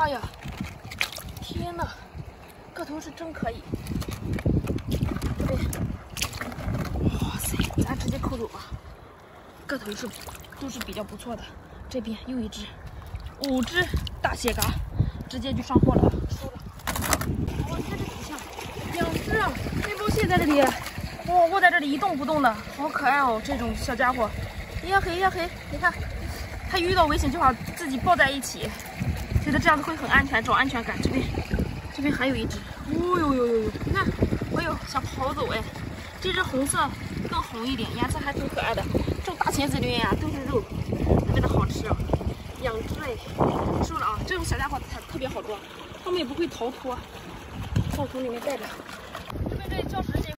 哎呀，天哪，个头是真可以。对，哇塞，咱直接扣走吧。个头是都是比较不错的。这边又一只，5只大蟹蛤，直接就上货了，收了。我看这底下2只啊，面包蟹在这里，哇，卧在这里一动不动的，好可爱哦，这种小家伙。呀嘿呀嘿，你看，它遇到危险就好自己抱在一起。 觉得这样子会很安全，找安全感。这边还有一只，哦呦呦呦呦！你看，哎呦，想跑走哎。这只红色更红一点，颜色还挺可爱的。这种大钳子鲢呀，都是肉，特别的好吃啊。2只哎，收了啊！这种小家伙才特别好抓，它们也不会逃脱。放从里面带着。这边这教室这。